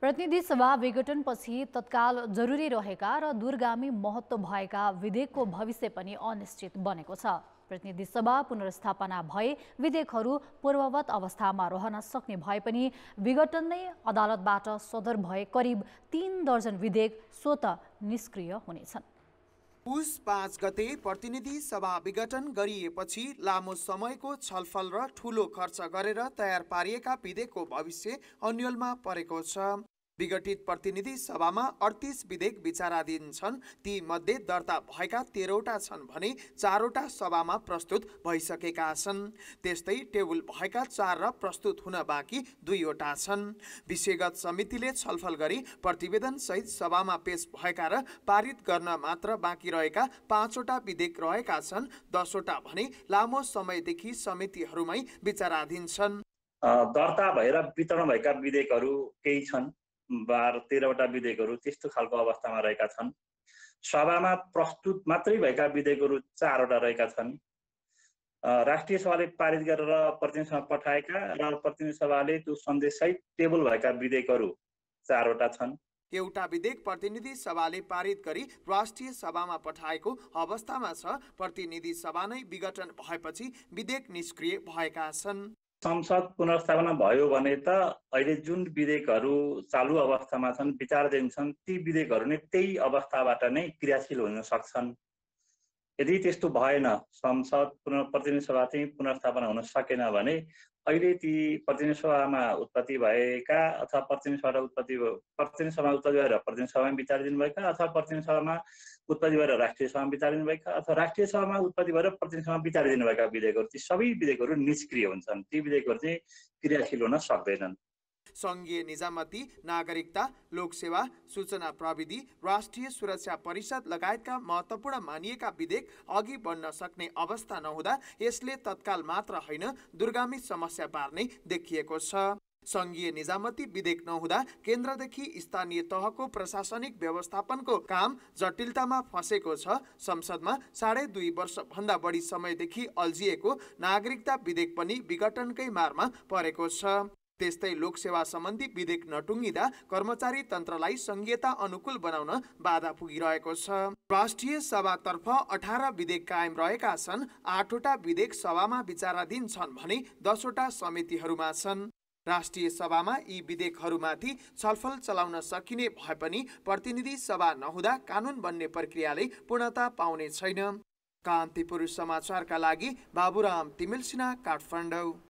प्रतिनिधिसभा विघटन पछि तत्काल जरुरी रहेका र दूरगामी महत्त्व भएका विधेयकको भविष्य पनि अनिश्चित बनेको छ। प्रतिनिधिसभा पुनर्स्थापना भए विधेयकहरू पूर्ववत अवस्थामा रहन सक्ने भए पनि विघटन नै अदालतबाट सदर भए करिब 3 दर्जन विधेयक स्वतः निष्क्रिय हुनेछन्। पुस 5 गते प्रतिनिधिसभा विघटन गरिएपछि लामो समयको छलफल र ठूलो खर्च गरेर तयार पारिएका विधेयकको भविष्य अन्यलमा परेको छ। विघटित प्रतिनिधि सभामा 38 विधेयक विचाराधीन छन्। ती मध्ये दर्ता भएका 13वटा छन् भने 4वटा सभामा प्रस्तुत भइसकेका छन्। त्यस्तै टेबल भएका 4 र प्रस्तुत हुन बाँकी 2वटा छन्। विषयगत समितिले छलफल गरी प्रतिवेदन सहित सभामा पेश भएका र पारित गर्न मात्र बाँकी रहेका 5वटा विधेयक रहेका छन्। 10वटा भने लामो समयदेखि समितिहरूमै विचाराधीन छन्। दर्ता भएर वितरण भएका विधेयकहरू केही छन्। 12-13 वटा विधेयकहरू त्यस्तो खालको अवस्थामा रहेका छन्। सभामा प्रस्तुत मात्रै भएका विधेयकहरू 4 वटा रहेका छन्। राष्ट्रिय सभाले पारित गरेर प्रतिनिधिसभामा पठाएका र प्रतिनिधिसभाले त्यो सन्देशसहित टेबल भएका विधेयकहरू 4 वटा छन्। एउटा विधेयक प्रतिनिधि सभाले पारित गरी राष्ट्रिय सभामा पठाएको अवस्थामा छ। प्रतिनिधि सभा नै विघटन भएपछि विधेयक निष्क्रिय भएका छन्। संसद पुनर्स्थापना भयो भने त अहिले जुन विधेयकहरू चालू अवस्थामा छन्, विचाराधीन छन्, ती विधेयकहरू नै त्यही अवस्थाबाट नै क्रियाशील हुन सक्छन्। यदि त्यस्तो भएन, संसद प्रतिनिधिसभा चाहिँ पुनर्स्थापना हुन सकेन भने अहिले ती प्रतिनिधिसभामा उत्पत्ति भएका अथवा प्रतिनिधिसभामा उत्पत्ति भएर प्रतिनिधिसभामा विचाराधीन भएका अथवा प्रतिनिधिसभामा उत्पत्ति भएर राष्ट्रिय सभामा विचाराधीन भएका अथवा राष्ट्रिय सभामा उत्पत्ति भएर प्रतिनिधिसभामा विचाराधीन भएका विधेयकहरू, ती सबै विधेयकहरू निष्क्रिय हुन्छन्। ती विधेयकहरू चाहिँ क्रियाशील हुन सक्दैनन्। संघीय निजामती, नागरिकता, लोकसेवा, सूचना प्रविधि, राष्ट्रिय सुरक्षा परिषद लगायतका महत्त्वपूर्ण मानिएका विधेयक अघि बढ्न सक्ने अवस्था नहुँदा यसले तत्काल मात्र होइन दूरगामी समस्या पार्ने देखिएको छ। संघीय निजामती विधेयक नहुँदा केन्द्रदेखि स्थानीय तहको प्रशासनिक व्यवस्थापनको काम जटिलतामा फँसेको छ। संसदमा 2.5 वर्षभन्दा बढी समयदेखि अल्झिएको नागरिकता विधेयक पनि विघटनकै मारमा परेको छ। त्यस्तै लोकसेवा सम्बन्धी विधेयक नटुङ्गिँदा कर्मचारी तन्त्रलाई संघीयता अनुकूल बनाउन बाधा पुगिरहेको छ। राष्ट्रिय सभातर्फ 18 विधेयक कायम रहेका छन्। 8वटा विधेयक सभामा विचाराधीन छन् भने 10वटा समितिहरूमा छन्। राष्ट्रिय सभामा यी विधेयकहरूमाथि छलफल चलाउन सकिने भए पनि प्रतिनिधि सभा नहुँदा कानुन बन्ने प्रक्रियाले पूर्णता पाउने छैन। कान्तिपुर समाचारका लागि बाबुराम तिमिलसिना, काठमाडौँ।